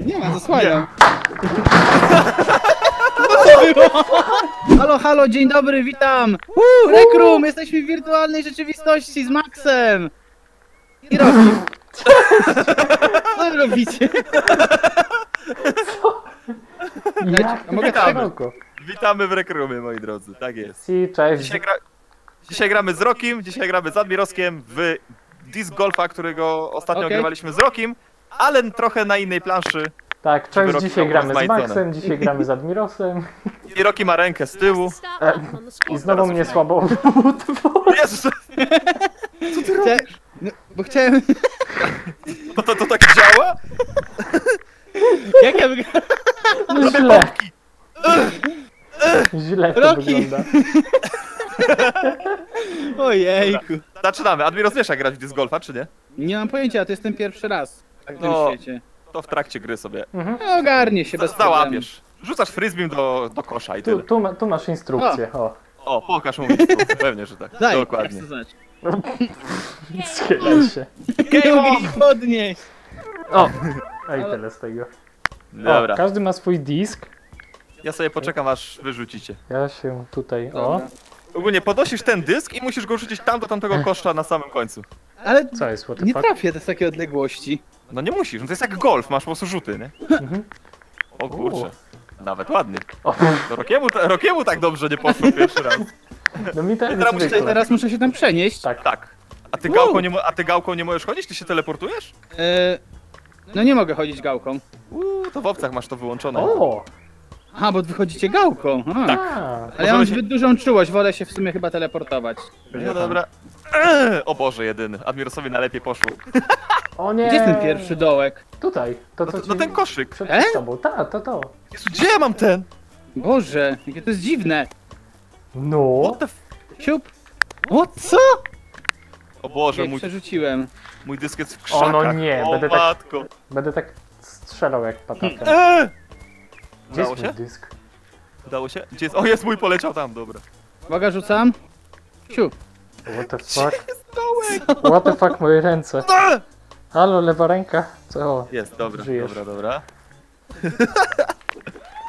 Nie ma, zasłaniam. Halo, halo, dzień dobry, witam! Rekrum, jesteśmy w wirtualnej rzeczywistości z Maxem! I Rokiem. Co wy robicie? Co? Jak? Witamy. Witamy w Rekrumie, moi drodzy, tak jest. Cześć. Dzisiaj gramy z Rokiem, dzisiaj gramy z Admirowskiem w Disc Golfa, którego ostatnio grywaliśmy z Rokiem, ale trochę na innej planszy. Tak, część dzisiaj gramy z Maxem, dzisiaj gramy z Admirosem. I Roki ma rękę z tyłu. I znowu mnie słabo Jezus! Co ty robisz? No, bo chciałem... To tak działa? Jak ja wyglądam? No źle. Źle to Roki wygląda. Ojejku. Dobra, zaczynamy. Admiros, wiesz jak grać w Disc Golfa, czy nie? Nie mam pojęcia, to jestem pierwszy raz w tym świecie. To w trakcie gry sobie. No, ogarnie się bez problemu. Załapiesz. Rzucasz frisbeem do kosza i tyle. Tu masz instrukcję. O, pokaż mu instrukcję. Pewnie, że tak. Daj, dokładnie. Schylaj się. Podnieś. O, a i tyle z tego. Dobra. O, każdy ma swój disk. Ja sobie poczekam, aż wyrzucicie. Ja się tutaj, o. Ogólnie podnosisz ten dysk i musisz go rzucić tam do tamtego kosza na samym końcu. Ale co jest, what the fuck? Nie trafię do takiej odległości. No nie musisz, no to jest jak golf, masz po prostu rzuty, nie? O kurczę, nawet ładny. No Rokiemu tak dobrze nie poszło pierwszy raz. No mi tak teraz muszę się tam przenieść. Tak, tak. A ty gałką nie możesz chodzić? Ty się teleportujesz? No nie mogę chodzić gałką. To w opcjach masz to wyłączone. Aha, bo wychodzicie gałką. Tak. Ale ja mam zbyt dużą czułość, wolę się w sumie chyba teleportować. No dobra. O Boże, jedyny. Admirosowi najlepiej poszło. O nie. Gdzie jest ten pierwszy dołek? Tutaj. No ten koszyk. Przed sobą. To. Jezu, gdzie ja mam ten? Boże, jakie to jest dziwne. No. What the f... Siup. O co? O Boże, mój... przerzuciłem. Mój dysk jest w krzakach. O no nie, będę tak strzelał jak pataka. Gdzie jest mój dysk? Udało się? Gdzie jest? O, jest mój, poleciał tam, dobra. Uwaga, rzucam. Siup. What the fuck? What the fuck, moje ręce. Halo, lewa ręka. Co? Jest, dobra, żyjesz. dobra.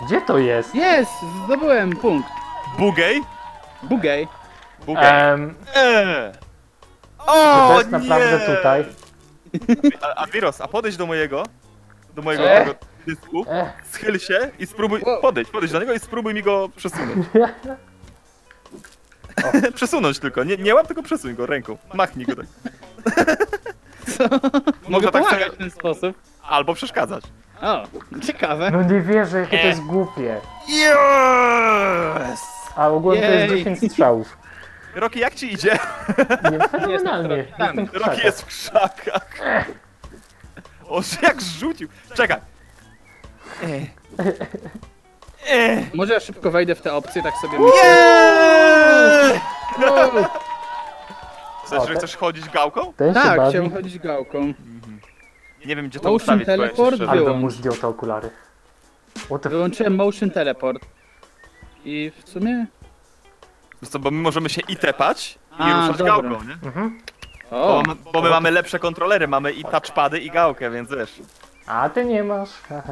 Gdzie to jest? Jest, zdobyłem punkt. Bugej? O, to jest naprawdę tutaj. Admiros, a podejdź do mojego tego dysku, schyl się i spróbuj, podejdź do niego i spróbuj mi go przesunąć. Przesunąć tylko, nie łap, tylko przesuń go ręką, machnij go tak. Co? Mogę tak pomagać w ten sposób? Albo przeszkadzać. O, ciekawe. No nie wierzę, jakie to jest głupie. Yes! A ogólnie to jest 10 strzałów. Roki, jak ci idzie? Nie, fenomenalnie. Roki jest w krzakach. O, jak zrzucił. Czekaj. Może ja szybko wejdę w te opcje, tak sobie myślę. Znaczy, że chcesz chodzić gałką? Tak, chciałem chodzić gałką. Nie wiem, gdzie to ustawić. Teleport wyłączyłem. Zdjął te okulary. Wyłączyłem motion teleport. I w sumie... co, bo my możemy się i tepać, i ruszać gałką, nie? Bo my mamy lepsze kontrolery, mamy i touchpady, i gałkę, więc wiesz. A ty nie masz.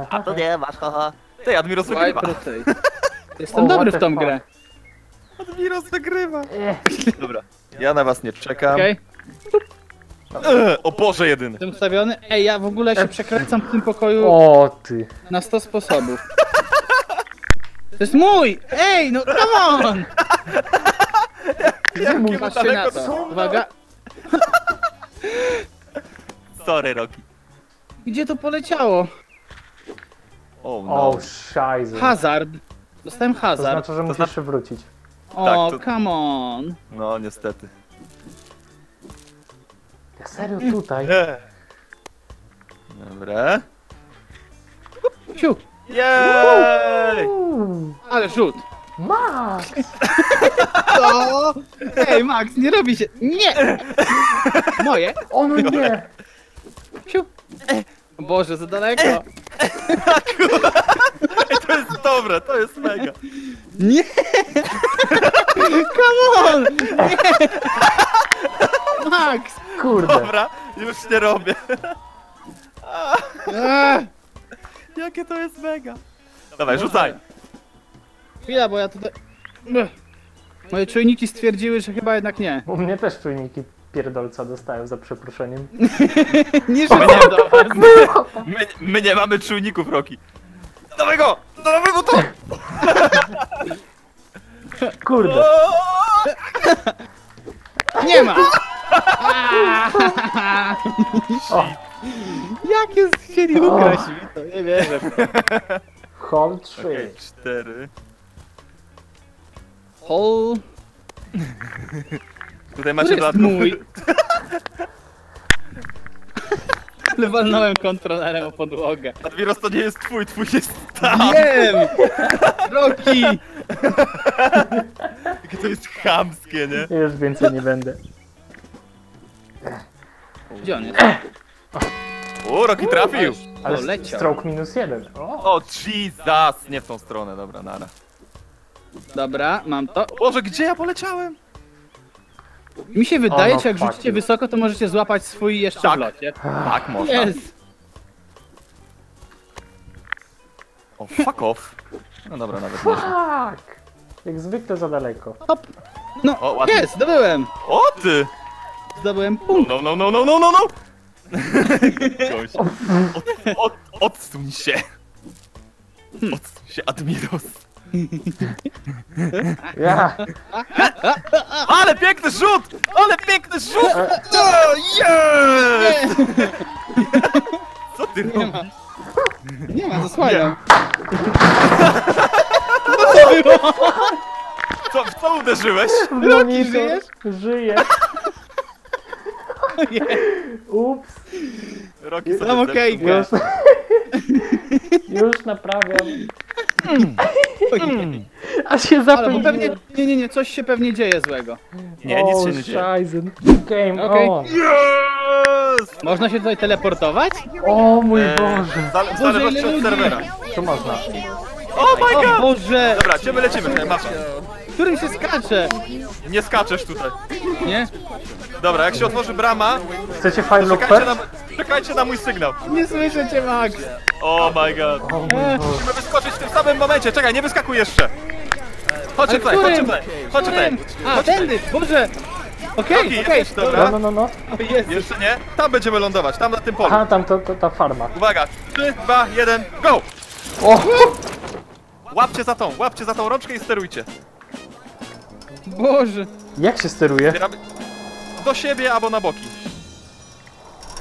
A to nie masz, haha. Ty, Admiros wygrywa. Jestem dobry w tą grę. Admiros wygrywa. Dobra, ja na was nie czekam. Okej. O Boże, jedyny. Jestem ustawiony. Ej, ja w ogóle się przekręcam w tym pokoju na 100 sposobów. To jest mój! Ej, no come on! Patrzcie na to. Uwaga. Sorry, Roki. Gdzie to poleciało? O, szajzy. Hazard. Dostałem hazard. To znaczy, że musisz się wrócić. O, come on. No, niestety. Ja serio tutaj. Dobra. Ciu. Jej! Ale rzut. Max! Co? Ej, Max, nie robi się. Nie! Moje? O no nie! Ciu. Boże, za daleko. Ej, to jest dobre, to jest mega. Nie! Come on! Nie! Max! Kurde. Dobra, już nie robię. Jakie to jest mega! Dawaj, rzucaj! Chwila, bo ja tutaj... Moje czujniki stwierdziły, że chyba jednak nie. U mnie też czujniki pierdolca dostają, za przeproszeniem. Nie szukam do was. My nie mamy czujników, Roki. Dawaj go! Dawaj mu to! Kurde. Nie ma! Jak jest chcieli ukraść mi to, nie wierzę. Hol 3. Okay, 4. Hol... Tutaj macie dodatkowy... mój. Ale walnąłem kontrolerem o podłogę. Adwiros, to nie jest twój, twój jest tam. Wiem! Roki! Jakie to jest chamskie, nie? Już więcej nie będę. Gdzie on jest? O, Roki trafił! Ale leciał. Stroke -1. O, Jesus! Nie w tą stronę, dobra, nara. Dobra, mam to. Boże, gdzie ja poleciałem? Mi się wydaje, że jak rzucicie wysoko, to możecie złapać swój jeszcze w locie. Tak, można. Yes. O, fuck off. No dobra, nawet fuck. Jak zwykle za daleko. Hop. No, jest, zdobyłem. O, ty. Zdobyłem punkt. No. Odsuń się. Odsuń się, Admiros. Ja. Ale piękny rzut! Ale piękny rzut! No, yes! Co ty robisz? Nie ma, zasłaniam. Co to było? W co uderzyłeś? Roki, żyjesz? Żyję. Ups. Roki sobie okejkę. Już naprawiam. A się zapomniałem. Pewnie... Nie, coś się pewnie dzieje złego. Nie, nic się nie dzieje. Game on. Yes! Można się tutaj teleportować? O mój Boże. W zależności od serwera. To można. Oh my God! O Boże! Dobra, gdzie my lecimy? Masz. Którym się skacze? Nie skaczesz tutaj. Nie? Dobra, jak się otworzy brama... Chcecie fajny looper? Czekajcie na mój sygnał. Nie słyszę cię, Max. Oh my God. Musimy wyskoczyć w tym samym momencie. Czekaj, nie wyskakuj jeszcze. Chodź tutaj, chodź tutaj. Chodź tutaj. A, tędy, Boże. Okej, dobra. No. Jeszcze nie? Tam będziemy lądować, tam na tym polu. Aha, tam to ta farma. Uwaga, 3, 2, 1, go! Łapcie za tą rączkę i sterujcie. Boże! Jak się steruje? Do siebie albo na boki.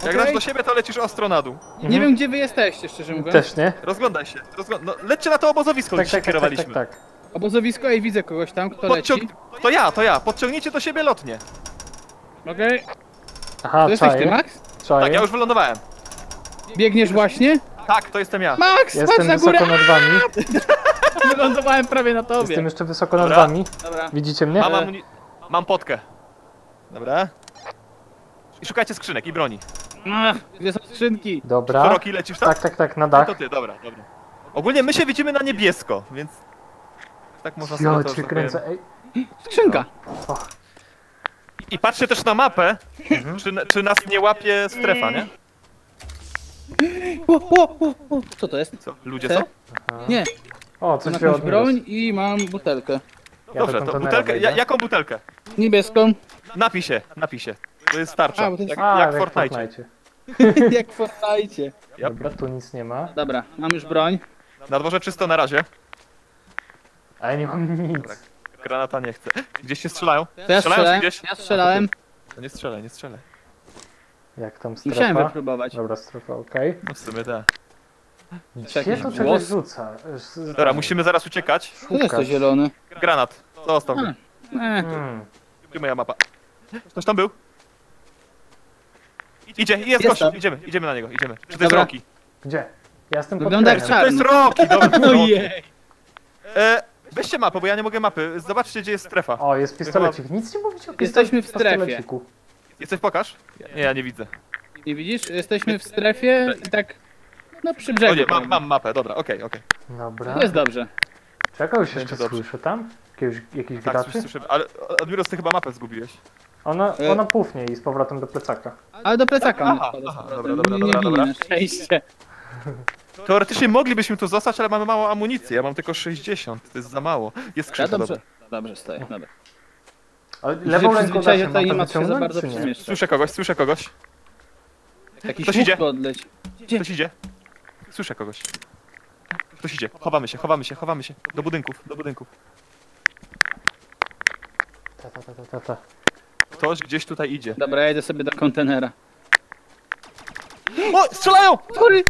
Jak dasz do siebie, to lecisz ostro na dół. Nie wiem, gdzie wy jesteście, szczerze mówiąc. Też nie? Rozglądaj się. No, lećcie na to obozowisko, gdzie się kierowaliśmy. Tak. Obozowisko, i widzę kogoś tam, kto leci. To ja. Podciągnijcie do siebie lotnie. Okej. Aha, to jesteś ty, Max? Tak, ja już wylądowałem. Biegniesz właśnie? Tak, to jestem ja. Max, chodź na górę! Jestem wysoko nad wami. Wylądowałem prawie na tobie. Jestem jeszcze wysoko nad wami. Dobra. Widzicie mnie? Mam potkę. Dobra. I szukajcie skrzynek i broni. Gdzie są skrzynki? Dobra. Roki, lecisz tam? Tak, na dach. No to ty, dobra. Ogólnie my się widzimy na niebiesko, więc... Tak można sobie to kręcę. Ej. Skrzynka! No. I patrzcie też na mapę, czy nas nie łapie strefa, nie? Co to jest? Co? Ludzie są? Aha. Nie. O, coś się odniósł. Broń i mam butelkę. Dobrze, to butelkę. Jaką butelkę? Niebieską. Napisie. To jest tarcza. Jak w Fortnite. Jak w Fortnite. Dobra, tu nic nie ma. Dobra, mam już broń. Na dworze czysto na razie. A ja nie mam nic. Dobra, granata nie chcę. Gdzieś się strzelają. Ja strzelałem. To nie strzelaj. Jak tam strefa? Musiałem wypróbować. Dobra, strefa, okej. No w sumie tak. Gdzie to czegoś rzuca? Dobra, musimy zaraz uciekać. Tu jest to zielony. Granat, zostaw go. Gdzie moja mapa? Ktoś tam był? Idzie, jest gość, idziemy na niego, idziemy. Czy to jest Roki? Gdzie? Ja jestem pod trenem. To jest Roki, dobra. Weźcie mapę, bo ja nie mogę mapy. Zobaczcie, gdzie jest strefa. O, jest pistolecik. Nic nie mówicie o pistoleciku. Jesteśmy w strefie. Jesteś, pokaż? Nie, ja nie widzę. Nie widzisz? Jesteśmy w strefie i tak... No przy brzegu. O nie, mam mapę, dobra, okej. Dobra. Jest dobrze. Czekaj, się jeszcze słyszę tam? Jakiś graczy? Tak, słyszę, ale Admiros, ty chyba mapę zgubiłeś. Ona pufnie i z powrotem do plecaka. Ale do plecaka. Aha, dobra. Szczęście. Teoretycznie moglibyśmy tu zostać, ale mamy mało amunicji. Ja mam tylko 60, to jest za mało. Jest skrzynka, dobra. Dobrze, stoję, dobra. Ale lewą ręką nie ma się za bardzo przemieszczać. Słyszę kogoś, słyszę kogoś. Ktoś idzie. Ktoś idzie. Słyszę kogoś. Ktoś idzie. Chowamy się, chowamy się, chowamy się. Do budynków, do budynków. Ta. Ktoś gdzieś tutaj idzie. Dobra, ja idę sobie do kontenera. O! Strzelają! Sorry!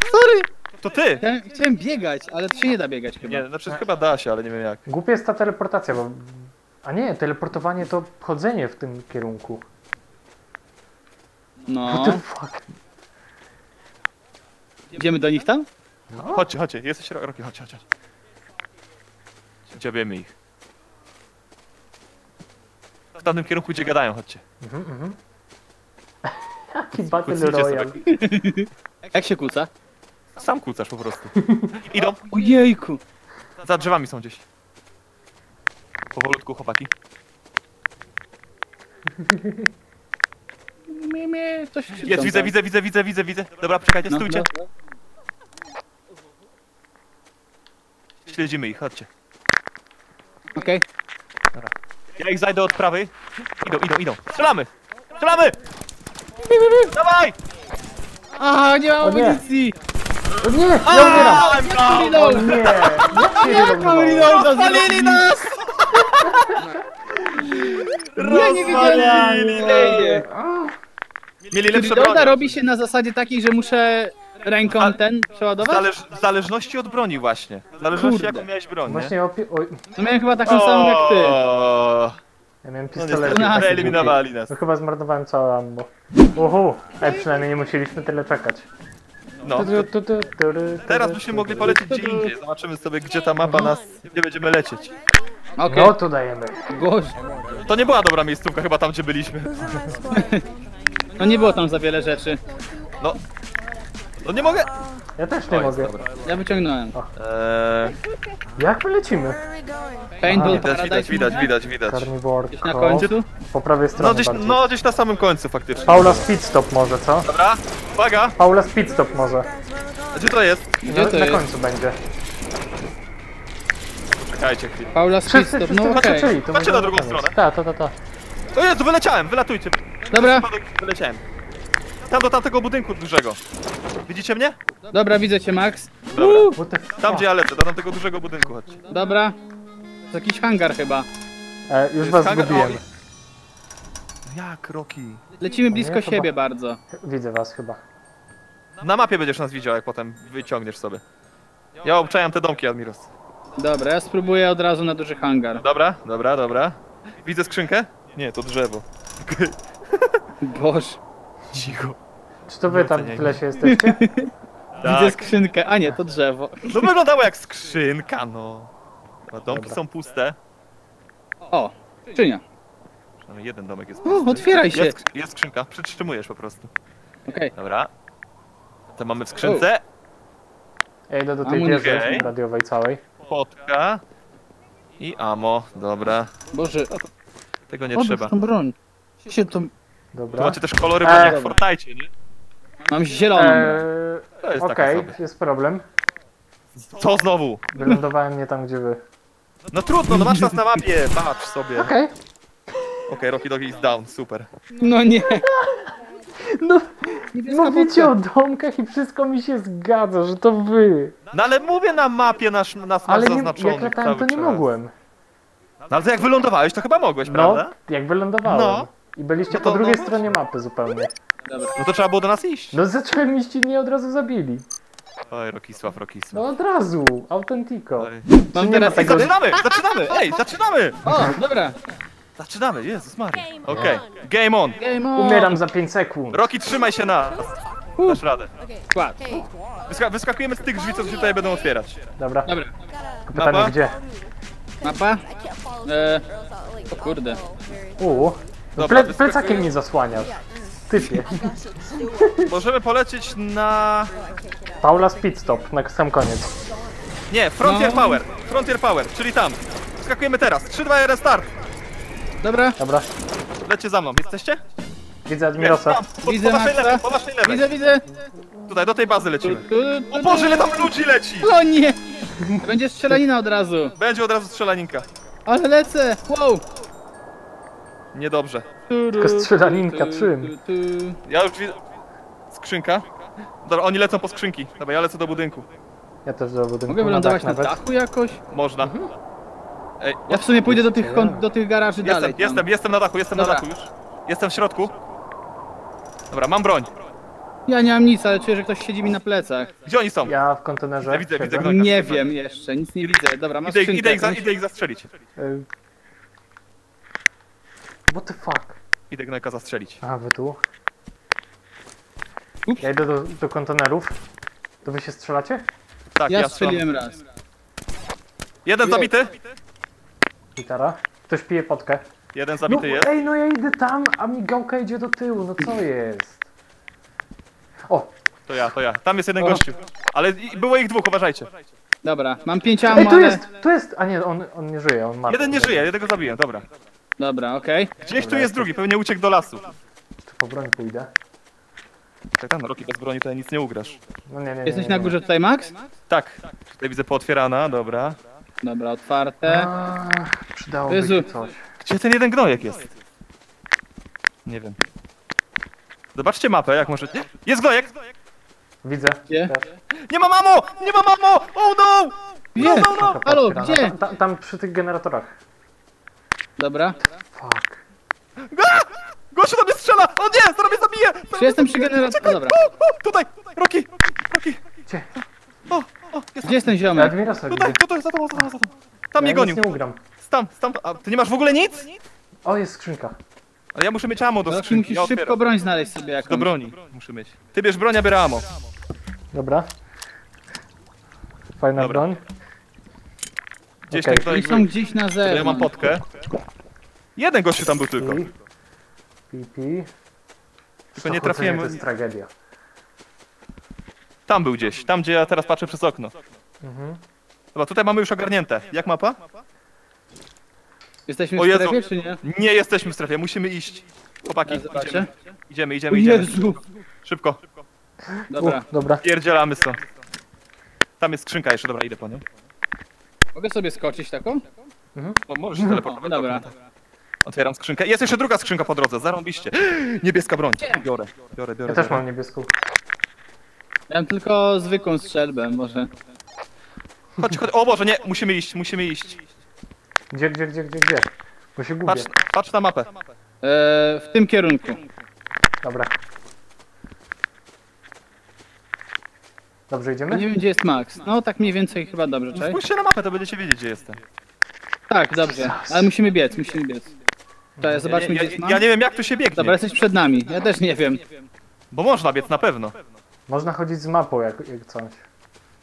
To ty! Chciałem biegać, ale to się nie da biegać chyba. Nie, znaczy chyba da się, ale nie wiem jak. Głupia jest ta teleportacja, bo... A nie, teleportowanie to chodzenie w tym kierunku. No... What the fuck? Idziemy do nich tam? No. Chodźcie, jesteś Roki, chodź. Dziabiemy ich. W tamtym kierunku, gdzie gadają, chodźcie. Jaki Battle Royale. Jak się kłóca? Sam kłócasz po prostu. Idą. Ojejku. Za drzewami są gdzieś. Powolutku, chłopaki. Jest, widzę. Dobra, poczekajcie, stójcie. Śledzimy ich, chodźcie. Okej. Dobra. Ja ich zajdę od prawej. Idą. Strzelamy! Dawaj! Aha, nie mam amunicji! O nie! Rozwalili nas! Nie, mieli lepsze broni. Doda robi się na zasadzie takiej, że muszę ręką ten przeładować? W zależności od broni właśnie. W zależności jaką miałeś broń, właśnie miałem chyba taką samą jak ty. Ja miałem pistolet. No eliminowali nas. To chyba zmarnowałem całe ammo. Uhu! Przynajmniej nie musieliśmy tyle czekać. No. Teraz byśmy mogli polecieć gdzie indziej. Zobaczymy sobie, gdzie ta mapa nas... Gdzie będziemy lecieć. Okay. No tu dajemy. To nie była dobra miejscówka chyba tam, gdzie byliśmy. No nie było tam za wiele rzeczy. No. No nie mogę. Ja też nie mogę. Dobra. Ja wyciągnąłem. Jak my lecimy? Paintball Paradise. Widać. Gdzieś na końcu tu? Po prawej stronie. No gdzieś na samym końcu faktycznie. Paula Speedstop może, co? Dobra, uwaga. Paula Speedstop może. Gdzie to jest? Gdzie to jest? Na końcu będzie. Czekajcie chwilę. Paula Speedstop, no okej. Patrzcie na drugą stronę. Ta. O Jezu, wylatujcie. Dobra. Wyleciałem. Tam do tamtego budynku dużego. Widzicie mnie? Dobra, widzę cię, Max. Dobra. Tam gdzie ja lecę, do tamtego dużego budynku chodźcie. Dobra. To jakiś hangar chyba. Już was zgubiłem. Jak, Roki? Lecimy blisko siebie bardzo. Widzę was chyba. Na mapie będziesz nas widział, jak potem wyciągniesz sobie. Ja obczajam te domki, Admiros. Dobra, ja spróbuję od razu na duży hangar. Dobra. Widzę skrzynkę? Nie, to drzewo. Boże. Cicho. Czy to wy tam w lesie jesteście? Tak. Widzę skrzynkę, a nie, to drzewo. No wyglądało jak skrzynka, no. Domki są puste. O, skrzynia. Przynajmniej jeden domek jest pusty. Otwieraj się. Jest skrzynka, przytrzymujesz po prostu. Okej. Dobra. To mamy w skrzynce. Ja idę do tej wieży radiowej całej. Potka. I ammo, dobra. Boże. Tego nie trzeba. Tą broń. Dobra. Tu macie też kolory, bo jak w Fortnite, nie? Mam zielony. Okej, jest problem. Co znowu? Wylądowałem nie tam, gdzie wy. No trudno, no masz nas na mapie, patrz sobie. Okej, Rocky Doggy is down, super. No nie. No, mówicie o domkach i wszystko mi się zgadza, że to wy. No ale mówię na mapie, nas zaznaczonych. Ale jak latałem, to nie mogłem. No ale jak wylądowałeś, to chyba mogłeś, prawda? No, jak wylądowałem. No. I byliście po drugiej stronie mapy zupełnie. Dobra. No to trzeba było do nas iść. No zacząłem iść i mnie od razu zabili. Oj, Rokisław. No od razu, autentiko. Mam teraz tego... Zaczynamy! O, dobra. Zaczynamy, Jezus Maria. Okej, game on. Umieram za 5 sekund. Roki, trzymaj się nas. Dasz radę. Wyskakujemy z tych drzwi, co się tutaj będą otwierać. Dobra. Pytanie gdzie? Mapa? O kurde. Dobra, plecakiem nie zasłaniasz. Typie. Możemy polecieć na... Paula Speedstop, na sam koniec. Nie, Frontier Power, czyli tam. Skakujemy teraz. 3, 2, 1, start. Dobra. Lecie za mną, jesteście? Widzę Admirosa. Widzę Maxa. Po naszej lewej. Widzę. Tutaj, do tej bazy lecimy. O Boże, ile tam ludzi leci! O nie! Będzie strzelanina od razu. Będzie od razu strzelaninka. Ale lecę! Wow! Niedobrze. Tylko strzelaninka, czym? Ja już widzę... Skrzynka. Dobra, oni lecą po skrzynki. Dobra, ja lecę do budynku. Ja też do budynku. Mogę wylądować na dachu jakoś? Można. Mhm. Ej, ja w sumie pójdę do tych garaży dalej. Jestem na dachu, Dobra. Na dachu już. Jestem w środku. Dobra, mam broń. Ja nie mam nic, ale czuję, że ktoś siedzi mi na plecach. Gdzie oni są? Ja w kontenerze. Ja widzę gnojka. Nie wiem jeszcze, nic nie widzę. Dobra, mam skrzynkę. Idę ich zastrzelić. What the fuck? Idę gnojka zastrzelić. A, wy tu? Ups. Ja idę do kontenerów. To wy się strzelacie? Tak, ja strzeliłem raz. Jeden zabity. Gitara. Ktoś pije potkę. Jeden zabity jest. Ej, no ja idę tam, a migałka idzie do tyłu, no co jest? O! To ja. Tam jest jeden gościu. Ale było ich dwóch, uważajcie. Dobra, mam 5 ammo. Ej, tu jest! A nie, on nie żyje, on ma. Jeden nie żyje, jednego zabiję, dobra. Dobra, okej. Gdzieś tu jest drugi, pewnie uciekł do lasu. Tu po broń pójdę. Tak, tam Roki, bez broni tutaj nic nie ugrasz. No nie. Jesteś na górze tutaj, Max? Tak. Tutaj widzę pootwierana, dobra. Dobra, otwarte. Przydałoby się coś. Gdzie ten jeden gnojek jest? Nie wiem. Zobaczcie mapę, jak może... Jest gnojek! Widzę. Gdzie? Nie ma mamo! Nie ma mamo! Oh no! Gdzie? No. Halo, gdzie? Tam przy tych generatorach. Dobra. Fuck. Gościu do mnie strzela! O nie! Zaraz mnie zabije! Jestem przy generatorach. Dobra. Tutaj! Roki! Gdzie? Gdzie jest ten ziomek? Tutaj, za to. Tam mnie gonił. Tam. A ty nie masz w ogóle nic? O, jest skrzynka. Ale ja muszę mieć ammo do skrzynki. Musisz szybko broń znaleźć sobie jakąś. Do broni muszę mieć. Ty bierz broń, a biorę ammo. Dobra. Fajna broń. Gdzieś tak dalej. Oni są gdzieś na zewnątrz. Ja mam potkę. Jeden gościu tam był tylko. Pipi. Tylko nie trafiłem. To jest tragedia. Tam był gdzieś, tam gdzie ja teraz patrzę przez okno. Dobra, tutaj mamy już ogarnięte. Jak mapa? Jesteśmy w strefie, czy nie? Nie jesteśmy w strefie, musimy iść. Chłopaki, idziemy. Szybko. Dobra. Pierdzielamy stąd. Tam jest skrzynka jeszcze, dobra, idę po nią. Mogę sobie skoczyć taką? Możesz się teleportować. Dobra. Otwieram skrzynkę. Jest jeszcze druga skrzynka po drodze, zarąbiście. Niebieska broń. Biorę. Ja też mam niebieską. Ja mam tylko zwykłą strzelbę, może. Chodź. O Boże, nie, musimy iść. Gdzie? Bo się gubię. Patrz na mapę. W tym kierunku. Dobra. Dobrze, idziemy? Nie wiem, gdzie jest Max. No, tak mniej więcej chyba dobrze, czekaj. Spójrzcie na mapę, to będziecie wiedzieć, gdzie jestem. Tak, dobrze, ale musimy biec. Czekaj, zobaczmy, gdzie jest Max. Ja nie wiem, jak tu się biegnie. Dobra, jesteś przed nami, ja też nie wiem. Bo można biec, na pewno. Można chodzić z mapą, jak coś.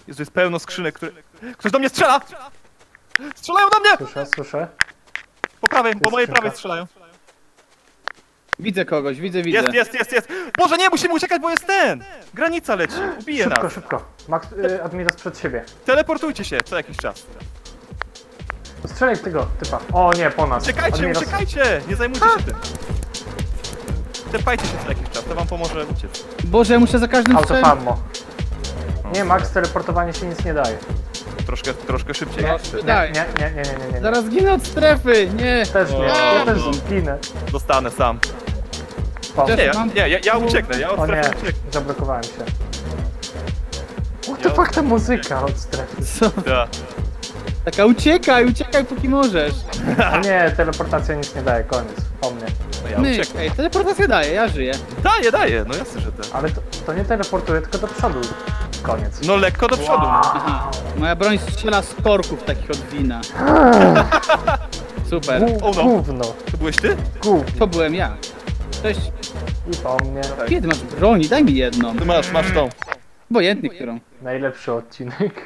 Jest pełno skrzynek, które... Ktoś do mnie strzela! Strzelają do mnie! Słyszę. Po prawej, po mojej prawej strzelają. Widzę kogoś, widzę. Jest! Boże nie, musimy uciekać, bo jest ten! Granica leci, ubije nas. Szybko. Max, Admiros przed siebie. Teleportujcie się co jakiś czas. Strzelaj w tego typa. O nie, po nas. Uciekajcie! Nie zajmujcie się tym. Tepajcie się co jakiś czas, to wam pomoże uciec. Boże, ja muszę za każdym strzelać. Nie, Max, teleportowanie się nic nie daje. Troszkę szybciej. Nie. Zaraz ginę od strefy, nie. Ja też zginę. Dostanę sam. Ja ucieknę, ja od strefy ucieknę. Zablokowałem się. What the fuck, ta muzyka od strefy. Co? Taka uciekaj póki możesz. Nie, teleportacja nic nie daje, koniec, po mnie. No ja ucieknę. Ej, teleportacja daje, ja żyję. Daje, no jasne, że tak. Ale to nie teleportuje, tylko do przodu. Koniec. No lekko do przodu. Aha. Moja broń strzela z korków takich od wina. Super. Gówno. To byłeś ty? Gówno. To byłem ja. Cześć. I po mnie. Kiedy masz broni? Daj mi jedną. Ty masz tą. Obojętnie, którą. Najlepszy odcinek.